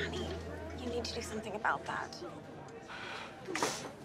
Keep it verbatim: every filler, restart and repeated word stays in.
Honey, you need to do something about that.